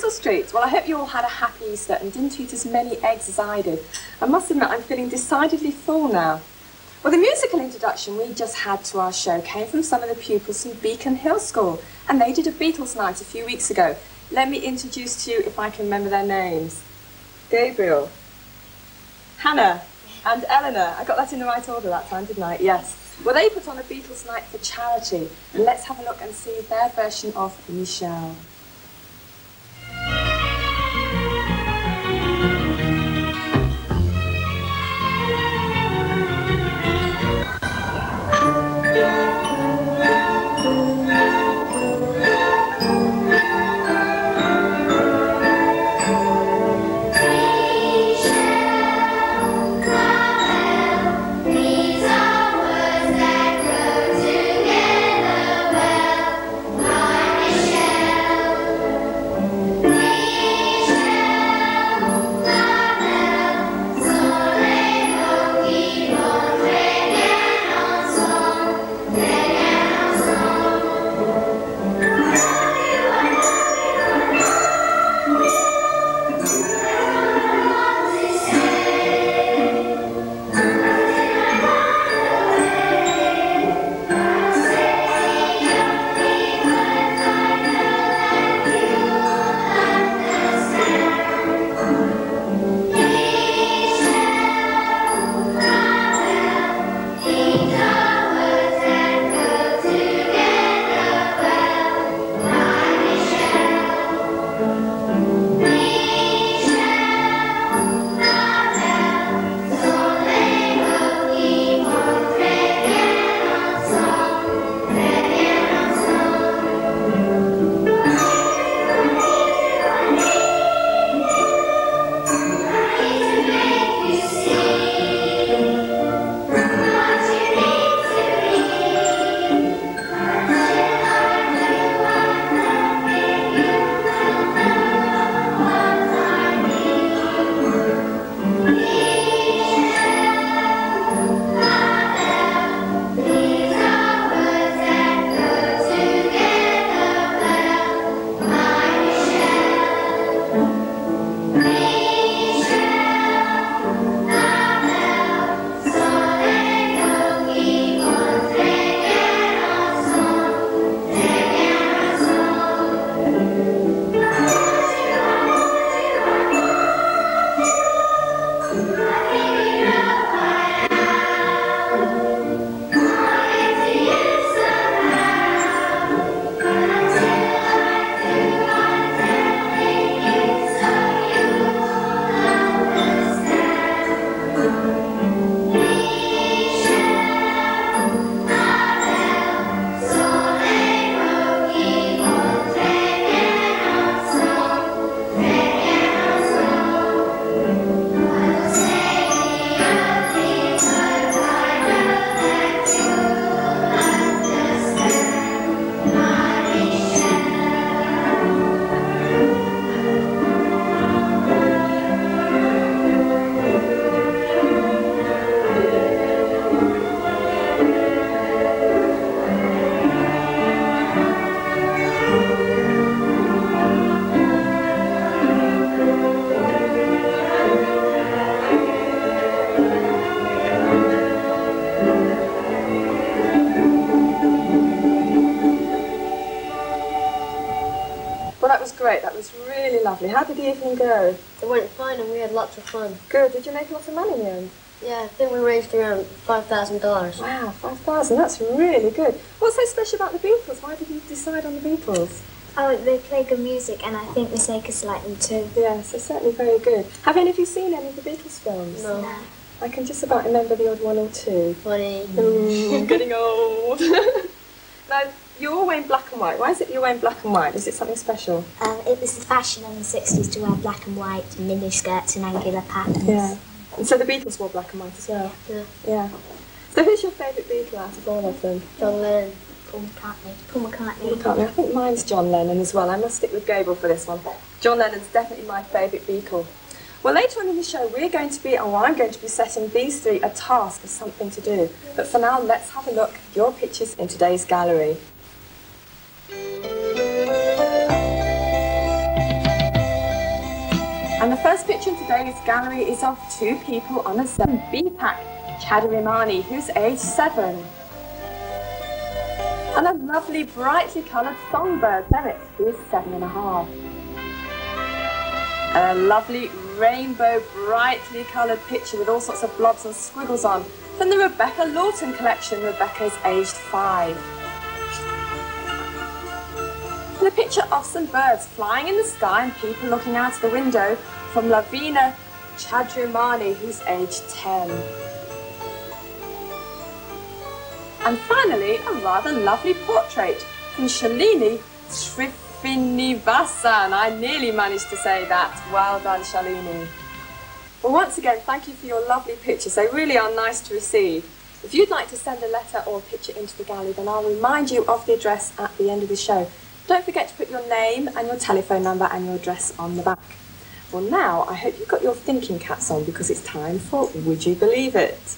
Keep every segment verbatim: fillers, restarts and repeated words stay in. Grizzle Street. Well, I hope you all had a happy Easter and didn't eat as many eggs as I did. I must admit I'm feeling decidedly full now. Well, the musical introduction we just had to our show came from some of the pupils from Beacon Hill School, and they did a Beatles night a few weeks ago. Let me introduce to you, if I can remember their names, Gabriel, Hannah and Eleanor. I got that in the right order that time, didn't I? Yes. Well, they put on a Beatles night for charity, and let's have a look and see their version of Michelle. How did the evening go? It went fine and we had lots of fun. Good. Did you make a lot of money in the end? Yeah, I think we raised around five thousand dollars. Wow, five thousand dollars. That's really good. What's so special about the Beatles? Why did you decide on the Beatles? Oh, they play good music and I think the Sakers like them too. Yes, they're certainly very good. Have any of you seen any of the Beatles films? No. no. I can just about remember the odd one or two. Funny. Ooh, I'm getting old. Now, you're all wearing black and white. Why is it you're wearing black and white? Is it something special? Um, it was the fashion in the sixties to wear black and white mini skirts and angular patterns. Yeah. And so the Beatles wore black and white as well? Yeah. Yeah. So who's your favourite Beatle out of all of them? John Lennon. Paul McCartney. Paul McCartney. Paul McCartney. I think mine's John Lennon as well. I must stick with Gable for this one. John Lennon's definitely my favourite Beatle. Well, later on in the show, we're going to be, or I'm going to be setting these three a task of something to do. But for now, let's have a look at your pictures in today's gallery. Thank you. first picture in today's gallery is of two people on a seven bee pack, Chadirimani, who's age seven, and a lovely, brightly coloured songbird, Bennett, who is seven and a half. And a lovely rainbow, brightly coloured picture with all sorts of blobs and squiggles on from the Rebecca Lawton collection. Rebecca is aged five. And a picture of some birds flying in the sky and people looking out of the window from Lavina Chadirmani, who's aged ten. And finally, a rather lovely portrait from Shalini Shrivinivasan. I nearly managed to say that. Well done, Shalini. Well, once again, thank you for your lovely pictures. They really are nice to receive. If you'd like to send a letter or a picture into the gallery, then I'll remind you of the address at the end of the show. Don't forget to put your name and your telephone number and your address on the back. Well, now, I hope you've got your thinking caps on, because it's time for Would You Believe It?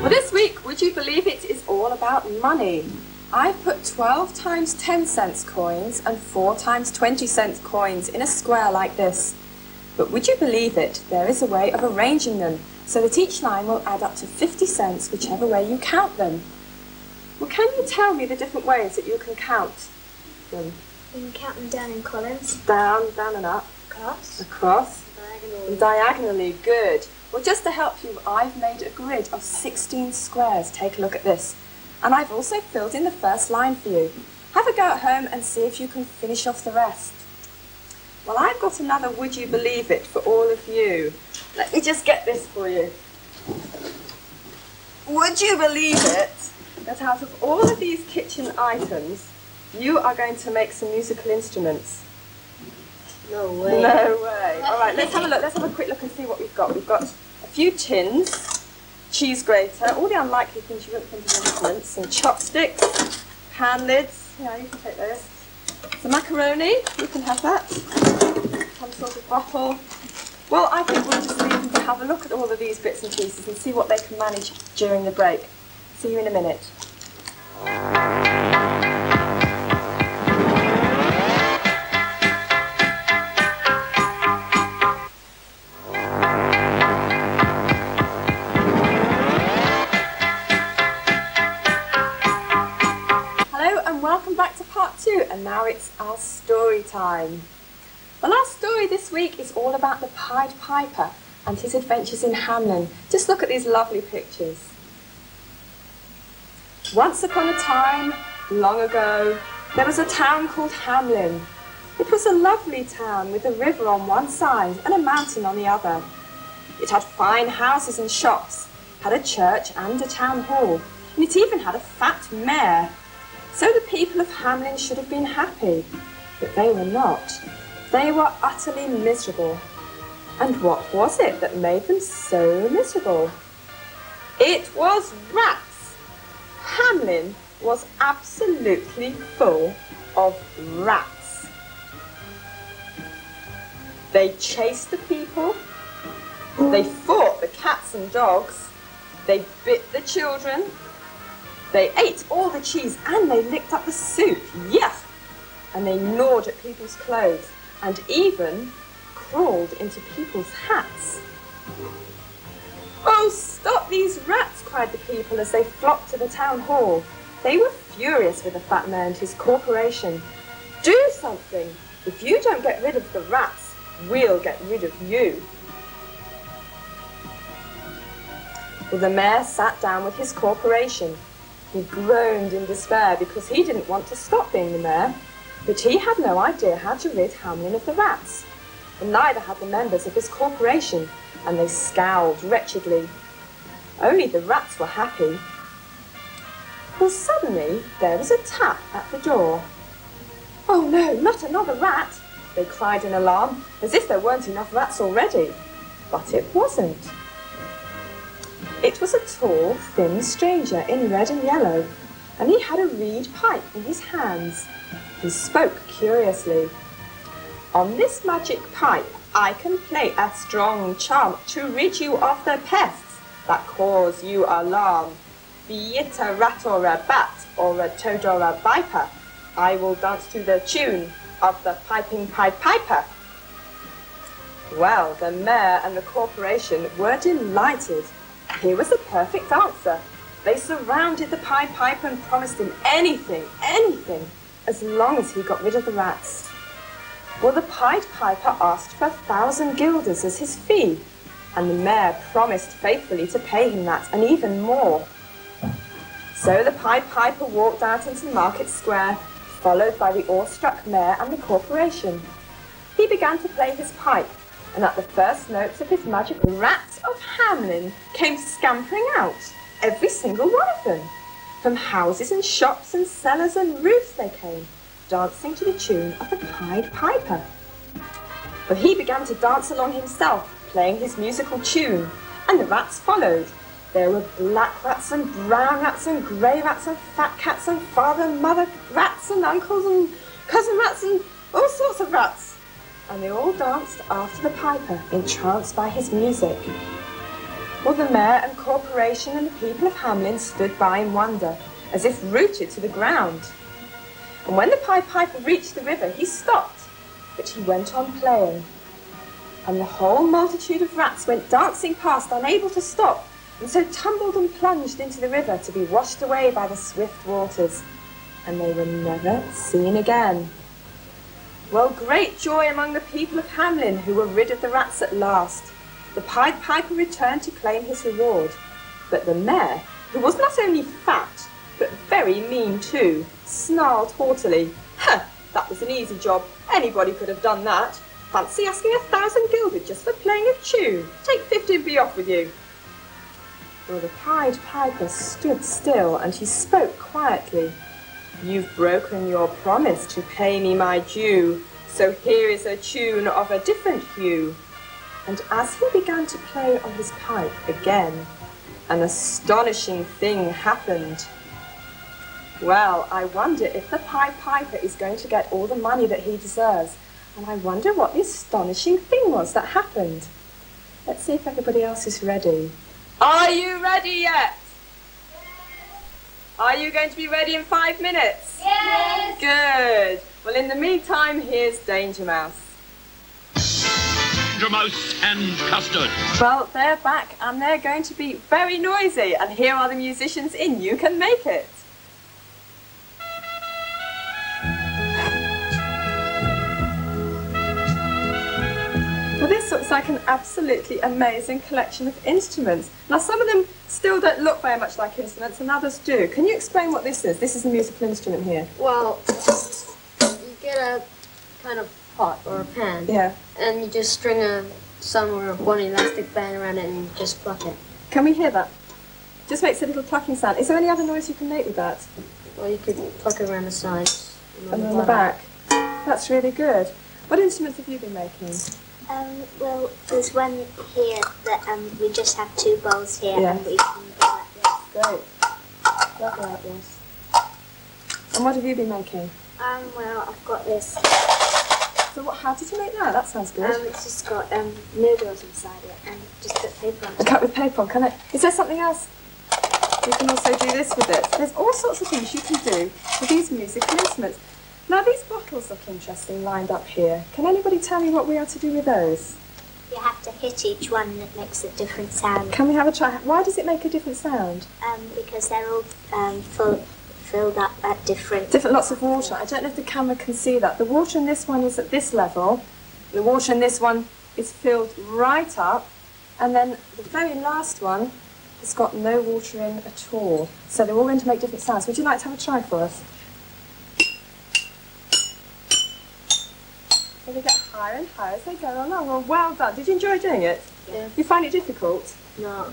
Well, this week, Would You Believe It is all about money. I've put twelve times ten cents coins and four times twenty cents coins in a square like this. But would you believe it, there is a way of arranging them so that each line will add up to fifty cents whichever way you count them. Well, can you tell me the different ways that you can count them? You can count them down in columns. Down, down and up. Across. Across. Diagonally. Diagonally, good. Well, just to help you, I've made a grid of sixteen squares. Take a look at this. And I've also filled in the first line for you. Have a go at home and see if you can finish off the rest. Well, I've got another Would You Believe It for all of you. Let me just get this for you. Would you believe it that out of all of these kitchen items, you are going to make some musical instruments? No way. No way. All right, let's have a look. Let's have a quick look and see what we've got. We've got a few tins, cheese grater, all the unlikely things you wouldn't think of instruments, some chopsticks, pan lids. Yeah, you can take those. Some macaroni, you can have that. Some sort of bottle. Well, I think we'll just leave them to have a look at all of these bits and pieces and see what they can manage during the break. See you in a minute. And now it's our story time. Well, our story this week is all about the Pied Piper and his adventures in Hamelin. Just look at these lovely pictures. Once upon a time, long ago, there was a town called Hamelin. It was a lovely town with a river on one side and a mountain on the other. It had fine houses and shops, had a church and a town hall, and it even had a fat mare. So the people of Hamelin should have been happy, but they were not. They were utterly miserable. And what was it that made them so miserable? It was rats. Hamelin was absolutely full of rats. They chased the people, they fought the cats and dogs, they bit the children, they ate all the cheese and they licked up the soup, yes! And they gnawed at people's clothes and even crawled into people's hats. Oh, stop these rats, cried the people as they flocked to the town hall. They were furious with the fat man and his corporation. Do something! If you don't get rid of the rats, we'll get rid of you. Well, the mayor sat down with his corporation. He groaned in despair because he didn't want to stop being the mayor, but he had no idea how to rid Hamelin of the rats, and neither had the members of his corporation, and they scowled wretchedly. Only the rats were happy. Well, suddenly there was a tap at the door. Oh no, not another rat, they cried in alarm, as if there weren't enough rats already. But it wasn't. It was a tall, thin stranger in red and yellow, and he had a reed pipe in his hands. He spoke curiously. On this magic pipe, I can play a strong charm to rid you of the pests that cause you alarm. Be it a rat or a bat or a toad or a viper. I will dance to the tune of the piping Pied Piper. Well, the mayor and the corporation were delighted. Here was the perfect answer. They surrounded the Pied Piper and promised him anything, anything, as long as he got rid of the rats. Well, the Pied Piper asked for a thousand guilders as his fee, and the mayor promised faithfully to pay him that and even more. So the Pied Piper walked out into the market square, followed by the awestruck mayor and the corporation. He began to play his pipe, and at the first notes of his magic, rats of Hamelin came scampering out, every single one of them. From houses and shops and cellars and roofs they came, dancing to the tune of the Pied Piper. But he began to dance along himself, playing his musical tune, and the rats followed. There were black rats and brown rats and grey rats and fat cats and father and mother rats and uncles and cousin rats and all sorts of rats. And they all danced after the piper, entranced by his music. Well, the mayor and corporation and the people of Hamelin stood by in wonder, as if rooted to the ground. And when the Pied Piper reached the river, he stopped, but he went on playing. And the whole multitude of rats went dancing past, unable to stop, and so tumbled and plunged into the river to be washed away by the swift waters. And they were never seen again. Well, great joy among the people of Hamelin, who were rid of the rats at last. The Pied Piper returned to claim his reward, but the mayor, who was not only fat, but very mean too, snarled haughtily, "Huh, that was an easy job. Anybody could have done that. Fancy asking a thousand guilder just for playing a tune. Take fifty and be off with you." Well, the Pied Piper stood still, and he spoke quietly. "You've broken your promise to pay me my due, so here is a tune of a different hue." And as he began to play on his pipe again, an astonishing thing happened. Well, I wonder if the Pied Piper is going to get all the money that he deserves, and I wonder what the astonishing thing was that happened. Let's see if everybody else is ready. Are you ready yet? Are you going to be ready in five minutes? Yes! Good. Well, in the meantime, here's Danger Mouse. Danger Mouse and Custard. Well, they're back and they're going to be very noisy. And here are the musicians in You Can Make It. Well, this looks like an absolutely amazing collection of instruments. Now, some of them still don't look very much like instruments, and others do. Can you explain what this is? This is a musical instrument here. Well, you get a kind of pot or a pan, yeah, and you just string a some or one elastic band around it and just pluck it. Can we hear that? Just makes a little plucking sound. Is there any other noise you can make with that? Well, you could pluck it around the sides and, and on the back. That's really good. What instruments have you been making? Um, well, there's one here that um, we just have two bowls here, yeah, and we can go like this. Great. Love like this. And what have you been making? Um, well, I've got this. So what, how did you make that? That sounds good. Um, it's just got um, noodles inside it and just put paper on it. Cut with paper on, can I? Is there something else? You can also do this with it. There's all sorts of things you can do with these musical instruments. Now, these bottles look interesting lined up here. Can anybody tell me what we are to do with those? You have to hit each one and it makes a different sound. Can we have a try? Why does it make a different sound? Um, because they're all um, full, filled up at different... Different lots of water. I don't know if the camera can see that. The water in this one is at this level. The water in this one is filled right up. And then the very last one has got no water in at all. So they're all going to make different sounds. Would you like to have a try for us? They get higher and higher as they go along. Well, well done. Did you enjoy doing it? Yeah. You find it difficult? No.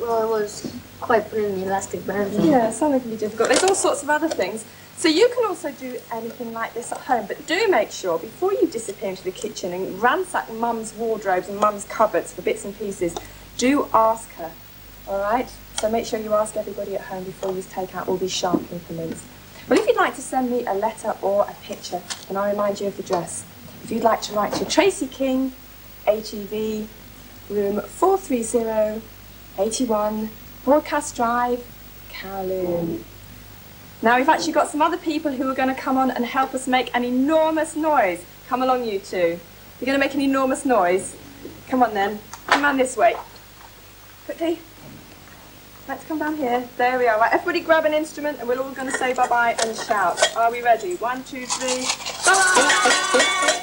Well, it was quite putting the elastic band on. Yeah, something can be difficult. There's all sorts of other things. So you can also do anything like this at home, but do make sure, before you disappear into the kitchen and ransack Mum's wardrobes and Mum's cupboards for bits and pieces, do ask her, all right? So make sure you ask everybody at home before you take out all these sharp implements. Well, if you'd like to send me a letter or a picture, then I'll remind you of the address. If you'd like to write to Tracy King, H E V, room four three zero, eighty-one, Broadcast Drive, Kowloon. Now we've actually got some other people who are going to come on and help us make an enormous noise. Come along, you two. You're going to make an enormous noise. Come on then. Come on this way. Quickly. Let's come down here. There we are. Right, everybody grab an instrument and we're all going to say bye-bye and shout. Are we ready? One, two, three. Bye-bye!